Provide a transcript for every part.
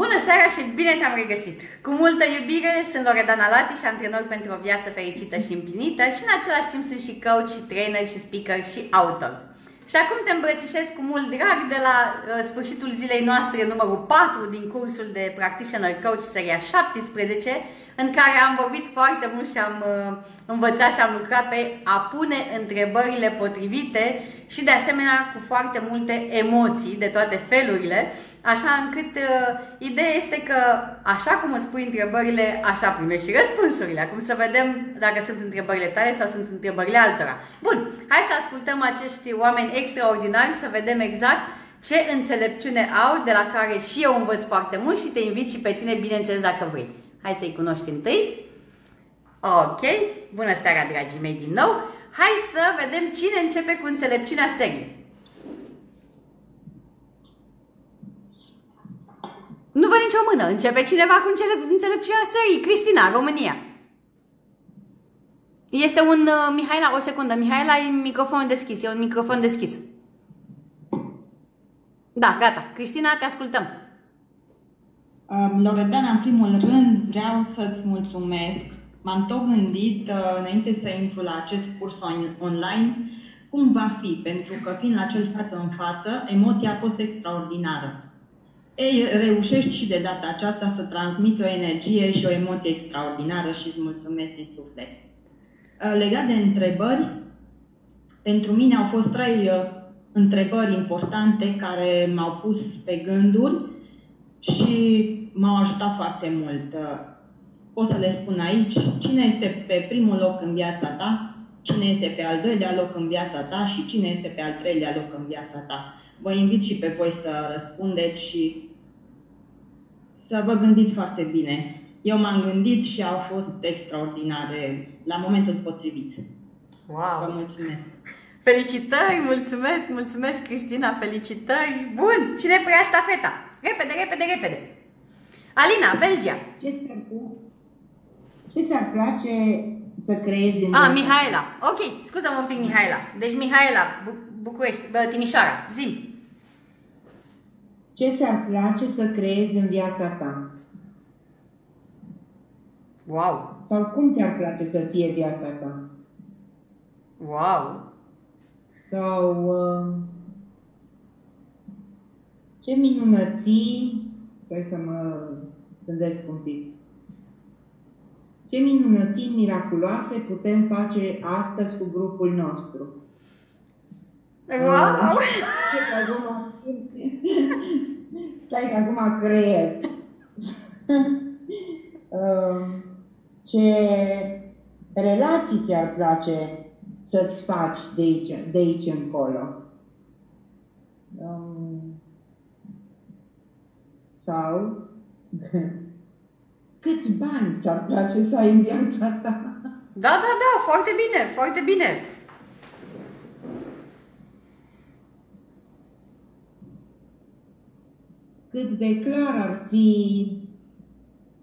Bună seara și bine te-am regăsit! Cu multă iubire, sunt Loredana Latis și antrenor pentru o viață fericită și împlinită și în același timp sunt și coach, și trainer, și speaker, și autor. Și acum te îmbrățișez cu mult drag de la sfârșitul zilei noastre numărul 4 din cursul de Practitioner Coach seria 17, în care am vorbit foarte mult și am învățat și am lucrat pe a pune întrebările potrivite și de asemenea cu foarte multe emoții de toate felurile, așa încât ideea este că așa cum îți pui întrebările, așa primești și răspunsurile. Acum să vedem dacă sunt întrebările tale sau sunt întrebările altora. Bun, hai să ascultăm acești oameni extraordinari, să vedem exact ce înțelepciune au, de la care și eu învăț foarte mult și te invit și pe tine, bineînțeles, dacă vrei. Hai să-i cunoști întâi. Ok, bună seara, dragii mei, din nou. Hai să vedem cine începe cu înțelepciunea seriei. Nu văd nicio mână. Începe cineva cu înțelepciunea serii. Cristina, România. Este un... Mihaela, o secundă. Mihaela, e microfonul deschis. E un microfon deschis. Da, gata. Cristina, te ascultăm. Loredana, în primul rând vreau să-ți mulțumesc. M-am tot gândit înainte să intru la acest curs online cum va fi, pentru că fiind la cel față în față, emoția a fost extraordinară. Ei, reușești și de data aceasta să transmiți o energie și o emoție extraordinară și îți mulțumesc din suflet. Legat de întrebări, pentru mine au fost trei întrebări importante care m-au pus pe gânduri și m-au ajutat foarte mult. Pot să le spun aici, cine este pe primul loc în viața ta, cine este pe al doilea loc în viața ta și cine este pe al treilea loc în viața ta. Vă invit și pe voi să răspundeți și să vă gândiți foarte bine. Eu m-am gândit și au fost extraordinare la momentul potrivit. Wow! Vă mulțumesc! Felicitări! Mulțumesc! Mulțumesc, Cristina! Felicitări! Bun! Cine preia ștafeta? Repede, repede, repede! Alina, Belgia! Ce ți-ar place să creezi în... Mihaela! Ok, scuză-mă un pic, Mihaela. Deci, Mihaela... București, Timișoara, zi-mi. Ce ți-ar place să creezi în viața ta? Wow! Sau cum ți-ar place să fie viața ta? Wow! Sau ce minunății... Sper să mă gândesc un pic. Ce minunății miraculoase putem face astăzi cu grupul nostru? Wow! Stai că acum creier. Ce relații ți-ar place să-ți faci de aici încolo? Sau câți bani ți-ar place să ai în viața ta? Da, da, da, foarte bine, foarte bine! Cât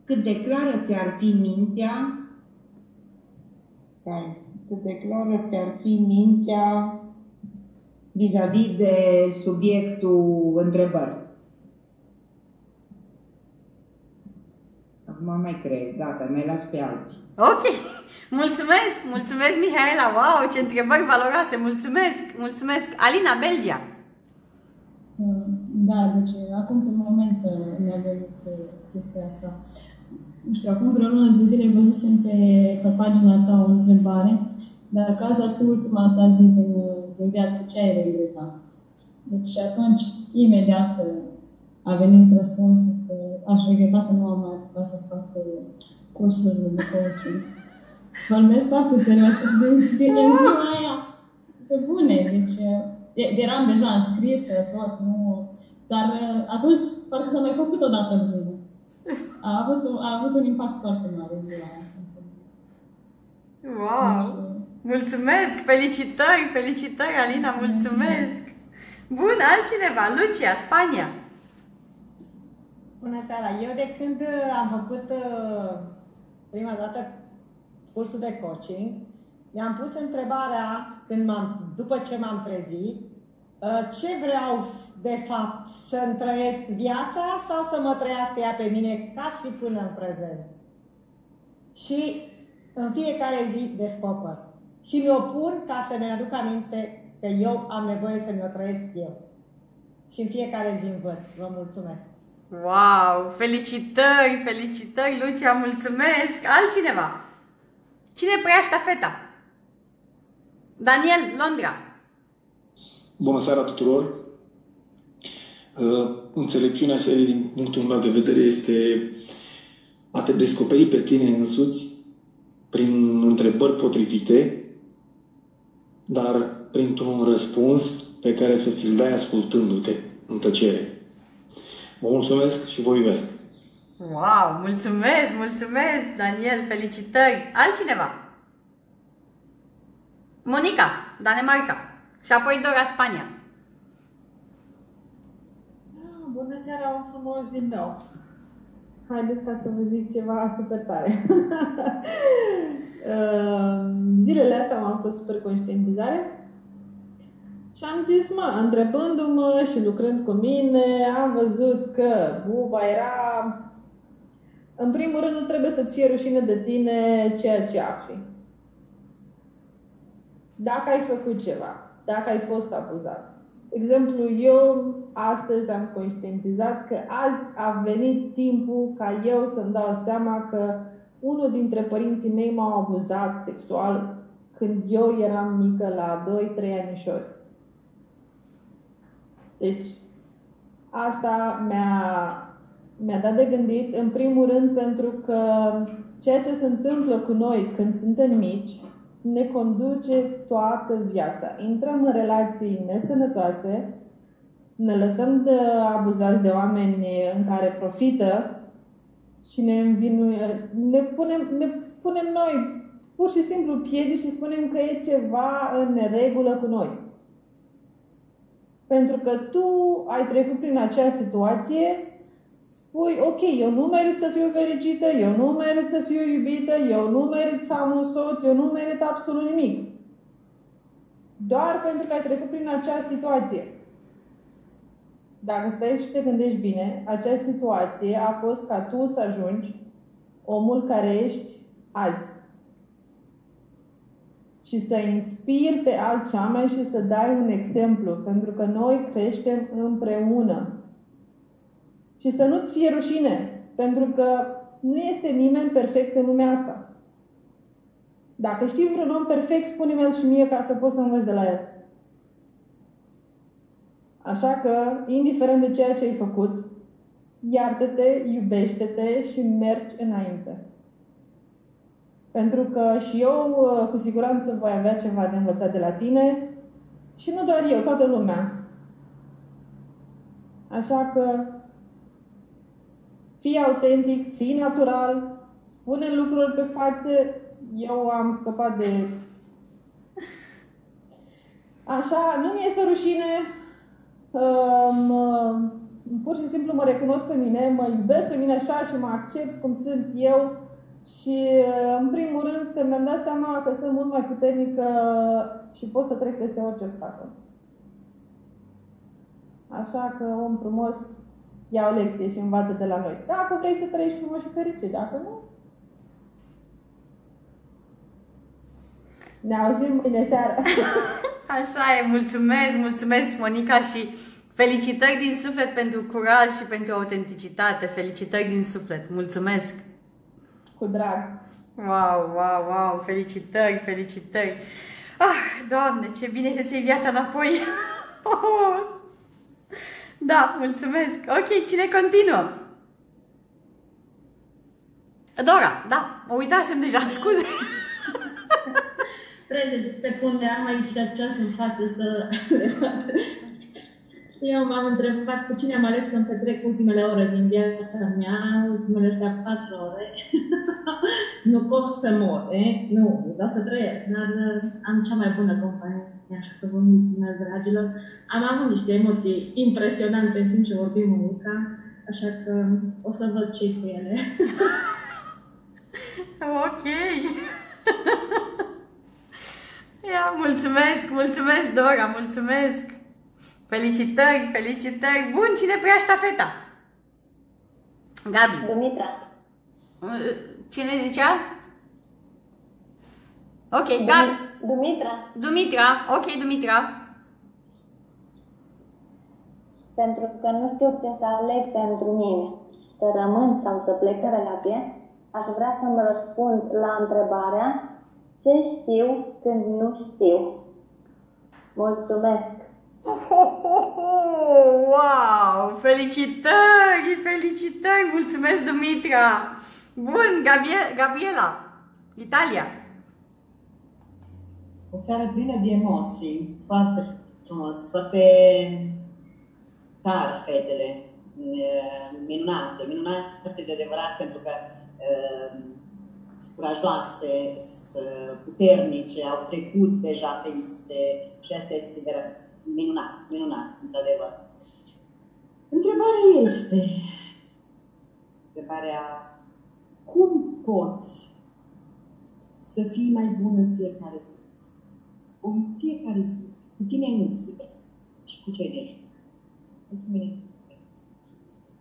de clară ți-ar fi mintea? Cât de clară ți-ar fi mintea vis-a-vis de subiectul întrebări? Acum mai cred, gata, mai las pe alții. Ok, mulțumesc, mulțumesc, Mihaela, wow, ce întrebări valoroase, mulțumesc, mulțumesc. Alina, Belgia. Da, deci acum pe moment mi-a venit chestia asta. Nu știu, acum vreo lună de zile văzusem pe pagina ta o întrebare. Dacă azi ar fi ultima ta zi din viață, ce ai regreta? Deci și atunci, imediat a venit răspunsul că aș regreta că nu am mai apucat să fac cursurile de coaching. Vorbesc foarte serioasă și din ziua aia, pe bune, deci... Eram deja înscrisă, tot, nu... Dar atunci parcă s-a mai făcut odată în mine. A avut un impact foarte mare ziua aia. Wow! Mulțumesc! Felicitări! Felicitări, Alina! Mulțumesc! Bun, altcineva! Lucia, Spania! Bună seara! Eu de când am făcut prima dată cursul de coaching, mi-am pus întrebarea, după ce m-am trezit, ce vreau de fapt, să-mi trăiesc viața sau să mă trăiască ea pe mine ca și până în prezent. Și în fiecare zi descoper. Și mi-o pun ca să ne aduc aminte că eu am nevoie să mi-o trăiesc eu. Și în fiecare zi învăț. Vă mulțumesc! Wow! Felicitări, felicitări, Lucia, mulțumesc! Altcineva? Cine preia ștafeta? Daniel Londra. Bună seara tuturor! Înțelepciunea serii, din punctul meu de vedere, este a te descoperi pe tine însuți prin întrebări potrivite, dar printr-un răspuns pe care să ți-l dai ascultându-te în tăcere. Vă mulțumesc și vă iubesc! Wow! Mulțumesc! Mulțumesc, Daniel! Felicitări! Altcineva? Monica, Danemarca. Și apoi Dora, Spania. Bună seara, un frumos din nou! Haideți ca să vă zic ceva super tare. Zilele astea am avut o super conștientizare. Și am zis, întrebându-mă și lucrând cu mine, am văzut că buba era... În primul rând, nu trebuie să-ți fie rușine de tine ceea ce afli. Dacă ai făcut ceva, dacă ai fost abuzat. Exemplu, eu astăzi am conștientizat că azi a venit timpul ca eu să-mi dau seama că unul dintre părinții mei m-a abuzat sexual când eu eram mică, la 2-3 anișori. Deci, asta mi-a dat de gândit, în primul rând, pentru că ceea ce se întâmplă cu noi când suntem mici ne conduce toată viața. Intrăm în relații nesănătoase, ne lăsăm de abuzați de oameni în care profită și ne punem noi pur și simplu piedici și spunem că e ceva în neregulă cu noi. Pentru că tu ai trecut prin acea situație, spui, ok, eu nu merit să fiu fericită, eu nu merit să fiu iubită, eu nu merit să am un soț, eu nu merit absolut nimic. Doar pentru că ai trecut prin acea situație. Dacă stai și te gândești bine, acea situație a fost ca tu să ajungi omul care ești azi. Și să inspiri pe alți oameni și să dai un exemplu, pentru că noi creștem împreună. Și să nu-ți fie rușine, pentru că nu este nimeni perfect în lumea asta. Dacă știi vreun om perfect, spune-mi el și mie ca să pot să învăț de la el. Așa că, indiferent de ceea ce ai făcut, iartă-te, iubește-te și mergi înainte. Pentru că și eu, cu siguranță, voi avea ceva de învățat de la tine și nu doar eu, toată lumea. Așa că fii autentic, fii natural, spune lucruri pe față. Eu am scăpat de... Așa, nu mi este rușine, pur și simplu mă recunosc pe mine, mă iubesc pe mine așa și mă accept cum sunt eu. Și, în primul rând, că mi-am dat seama că sunt mult mai puternică și pot să trec peste orice obstacol. Așa că, om frumos, ia o lecție și învață de la noi. Dacă vrei să trăiești frumos și fericit, dacă nu... Ne auzim mâine seara. Așa e, mulțumesc, mulțumesc, Monica, și felicitări din suflet pentru curaj și pentru autenticitate. Felicitări din suflet, mulțumesc! Cu drag. Wow, wow, wow, felicitări, felicitări. Ah, Doamne, ce bine să-ți iei viața înapoi. Da, mulțumesc. Ok, cine continuă? Dora, da, mă uitasem deja, scuze. Trebuie să pun de am aici ceas în față să... Eu m-am întrebat cu cine am ales să-mi petrec ultimele ore din viața mea, ultimele astea 4 ore. Nu cop să mor, nu, vreau să trăiesc, dar am cea mai bună companie, așa că vă mulțumesc, dragilor. Am avut niște emoții impresionante în timp ce vorbim cu Luca, așa că o să văd ce cu ele. Ok! Ia, mulțumesc, mulțumesc, Dora, mulțumesc! Felicitări, felicitări! Bun, cine preia ștafeta? Gabi. Dumitra. Cine zicea? Ok, Gabi. Dumitra. Dumitra, ok, Dumitra. Pentru că nu știu ce să aleg pentru mine, să rămân sau să plec de relație, aș vrea să-mi răspund la întrebarea ce știu când nu știu. Mulțumesc! Wow! Felicitări! Felicitări! Mulțumesc, Dumitra! Bun, Gabriela, Italia! O seară plină de emoții, foarte frumos, foarte... Dar fetele, minunate, minunate de adevărat, pentru că curajoase, puternice, au trecut deja pe iste și asta este de minunat, minunat, într-adevăr. Întrebarea este, cum poți să fii mai bun în fiecare zi? În fiecare zi, cu tine însuți și cu cei de aici. Mulțumesc!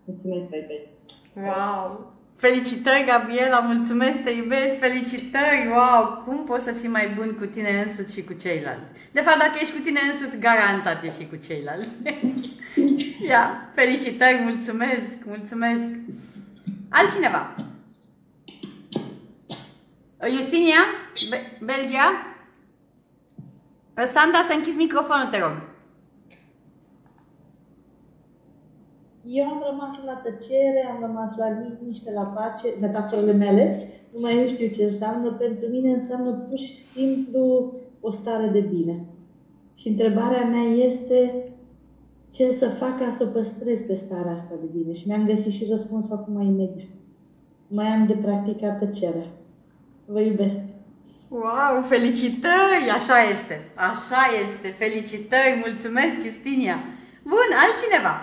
Mulțumesc, băi! Wow! Felicitări, Gabriela! Mulțumesc, te iubesc! Felicitări! Wow! Cum poți să fii mai bun cu tine însuți și cu ceilalți? De fapt, dacă ești cu tine însuți, garantat ești și cu ceilalți. Ia! Felicitări! Mulțumesc! Mulțumesc! Altcineva? Justinia? Belgia? Sandra, să închizi microfonul, te rog! Eu am rămas la tăcere, am rămas la liniște, la pace, metaforele mele, nu mai știu ce înseamnă. Pentru mine înseamnă pur și simplu o stare de bine. Și întrebarea mea este ce să fac ca să o păstrez pe starea asta de bine. Și mi-am găsit și răspunsul acum imediat. Mai am de practicat tăcerea. Vă iubesc! Wow, felicitări! Așa este! Așa este! Felicitări! Mulțumesc, Justinia! Bun, altcineva!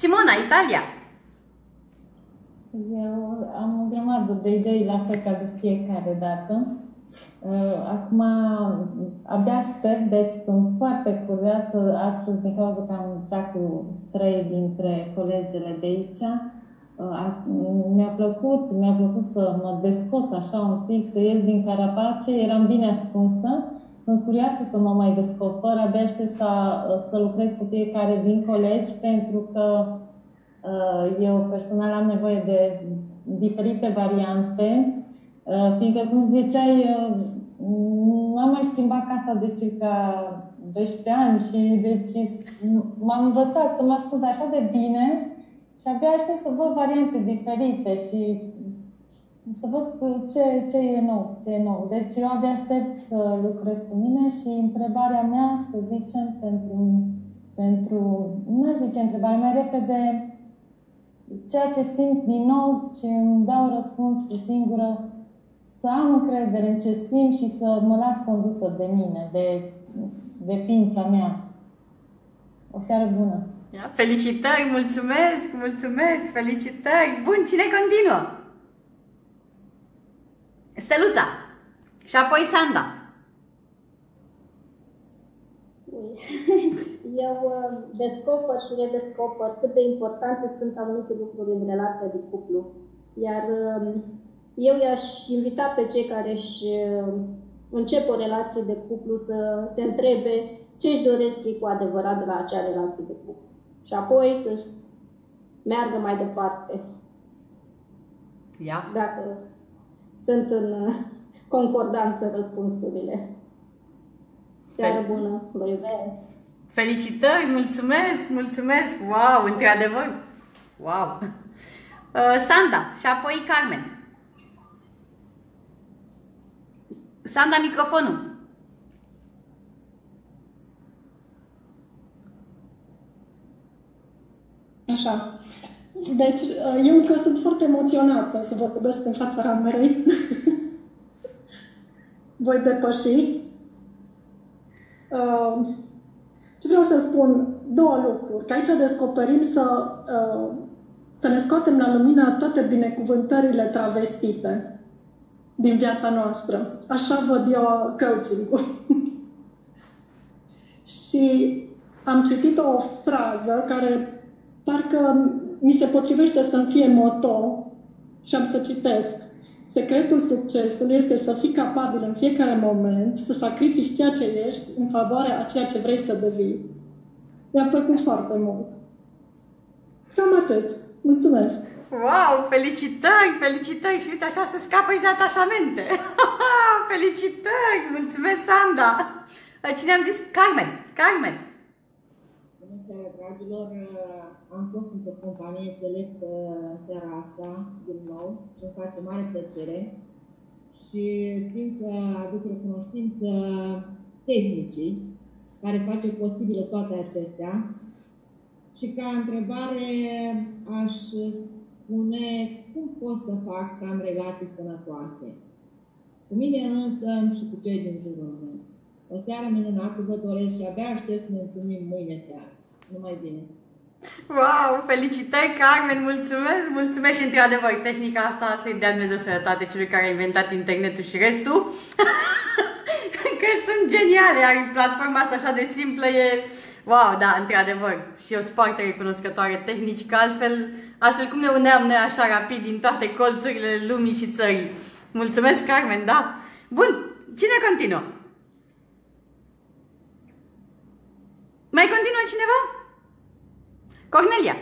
Simona, Italia! Eu am o grămadă de idei la fel ca de fiecare dată. Acum, abia aștept, deci sunt foarte curioasă. Astăzi, din cauza că am lucrat cu 3 dintre colegele de aici, mi-a plăcut să mă descos așa un pic, să ies din carapace, eram bine ascunsă. Sunt curioasă să mă mai descoper, abia aștept să lucrez cu fiecare din colegi, pentru că eu personal am nevoie de diferite variante, fiindcă, cum ziceai, nu am mai schimbat casa de circa 12 ani și deci m-am învățat să mă ascult așa de bine și abia aștept să văd variante diferite și să văd ce e nou, ce e nou. Deci eu abia aștept să lucrez cu mine și întrebarea mea, să zicem, nu aș zice întrebarea mea, repede, ceea ce simt din nou și îmi dau răspuns singură, să am încredere în ce simt și să mă las condusă de mine, de ființa mea. O seară bună! Felicitări, mulțumesc, mulțumesc, felicitări! Bun, cine continuă? Steluța și apoi Sanda. Eu descoper și redescoper cât de importante sunt anumite lucruri în relația de cuplu. Iar eu i-aș invita pe cei care își încep o relație de cuplu să se întrebe ce își doresc ei cu adevărat de la acea relație de cuplu. Și apoi să-și meargă mai departe. Yeah. Dacă sunt în concordanță răspunsurile. Seară bună, vă iubesc! Felicitări, mulțumesc, mulțumesc! Wow, într-adevăr! Wow! Sanda și apoi Carmen. Sanda, microfonul! Așa. Deci, eu încă sunt foarte emoționată să vă vorbesc în fața camerei. Voi depăși. Ce vreau să spun? Două lucruri. Că aici descoperim să ne scoatem la lumină toate binecuvântările travestite din viața noastră. Așa văd eu coaching-ul. Și Și am citit o frază care parcă mi se potrivește să-mi fie moto și am să citesc. Secretul succesului este să fii capabil în fiecare moment să sacrifici ceea ce ești în favoarea a ceea ce vrei să devii. Mi-a plăcut foarte mult. Cam atât. Mulțumesc! Wow! Felicitări! Felicitări! Și uite, așa se scapă și de atașamente! Felicitări! Mulțumesc, Sandra! Cine am zis? Carmen! Carmen! Bună seara, dragilor! Am fost într-o companie selectă seara asta, din nou, și îmi face mare plăcere. Și țin să aduc recunoștință tehnicii care face posibilă toate acestea. Și ca întrebare aș spune cum pot să fac să am relații sănătoase. Cu mine însă și cu cei din jurul meu. O seară minunată vă doresc și abia aștept să ne întâlnim mâine seară. Numai bine! Wow! Felicitări, Carmen! Mulțumesc! Mulțumesc și într-adevăr tehnica asta să-i dea Dumnezeu sănătate celui care a inventat internetul și restul. Că sunt geniale, iar platforma asta așa de simplă e... Wow, da, într-adevăr. Și eu sunt foarte recunoscătoare tehnici, că altfel cum ne uneam noi așa rapid din toate colțurile lumii și țării. Mulțumesc, Carmen, da? Bun, cine continuă? Mai continuă cineva? Cornelia.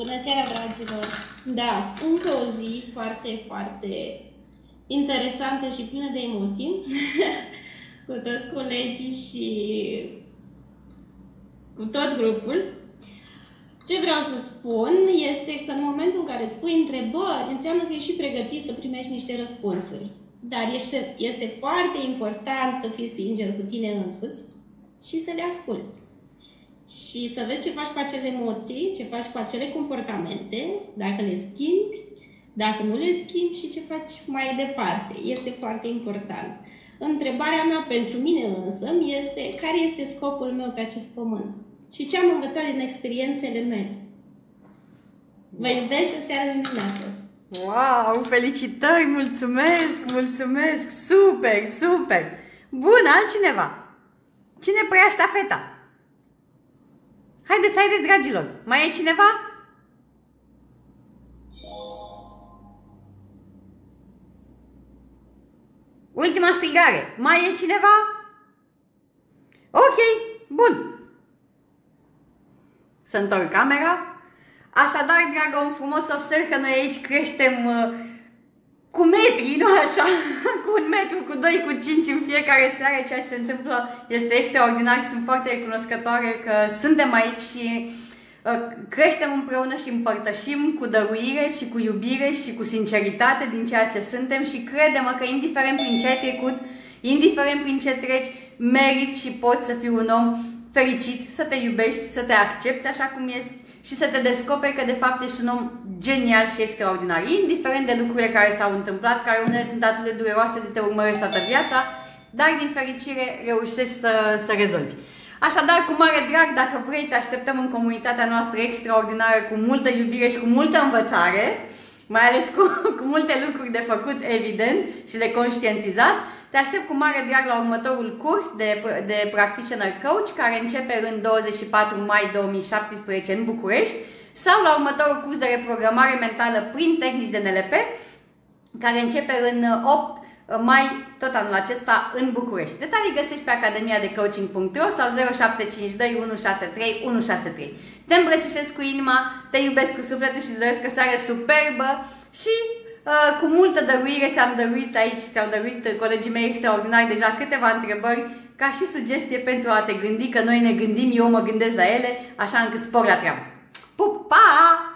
Bună seara, dragilor! Da, încă o zi foarte, foarte interesantă și plină de emoții cu toți colegii și cu tot grupul. Ce vreau să spun este că în momentul în care îți pui întrebări, înseamnă că ești și pregătit să primești niște răspunsuri. Dar este foarte important să fii sincer cu tine însuți și să le asculți. Și să vezi ce faci cu acele emoții, ce faci cu acele comportamente, dacă le schimbi, dacă nu le schimbi și ce faci mai departe. Este foarte important. Întrebarea mea pentru mine însă este care este scopul meu pe acest pământ și ce am învățat din experiențele mele. Vă iubesc și o seară minunată! Wow! Felicitări! Mulțumesc! Mulțumesc! Super! Super! Bun! Altcineva? Cine preia ștafeta? Haideți, haideți, dragilor! Mai e cineva? Ultima strigare! Mai e cineva? Ok! Bun! Să întorc camera. Așadar, dragă, un frumos observ că noi aici creștem cu metri, nu așa? Cu un metru, cu doi, cu cinci în fiecare seară. Ceea ce se întâmplă este extraordinar și sunt foarte recunoscătoare că suntem aici și creștem împreună și împărtășim cu dăruire și cu iubire și cu sinceritate din ceea ce suntem și crede-mă că indiferent prin ce ai trecut, indiferent prin ce treci, meriți și poți să fii un om fericit, să te iubești, să te accepti așa cum ești și să te descoperi că de fapt ești un om genial și extraordinar, indiferent de lucrurile care s-au întâmplat, care unele sunt atât de dureroase de te urmărești toată viața, dar din fericire reușești să rezolvi. Așadar, cu mare drag, dacă vrei, te așteptăm în comunitatea noastră extraordinară cu multă iubire și cu multă învățare, mai ales cu multe lucruri de făcut, evident, și de conștientizat. Te aștept cu mare drag la următorul curs de Practitioner Coach, care începe în 24 mai 2017 în București, sau la următorul curs de reprogramare mentală prin tehnici de NLP, care începe în 8 mai tot anul acesta în București. Detalii găsești pe AcademiaDeCoaching.ro sau 0752 163 163. Te îmbrățișez cu inima, te iubesc cu sufletul și îți doresc o seară superbă și cu multă dăruire. Ți-am dăruit aici, ți-au dăruit colegii mei extraordinari deja câteva întrebări ca și sugestie pentru a te gândi, că noi ne gândim, eu mă gândesc la ele, așa încât spor la treabă. Pup, pa!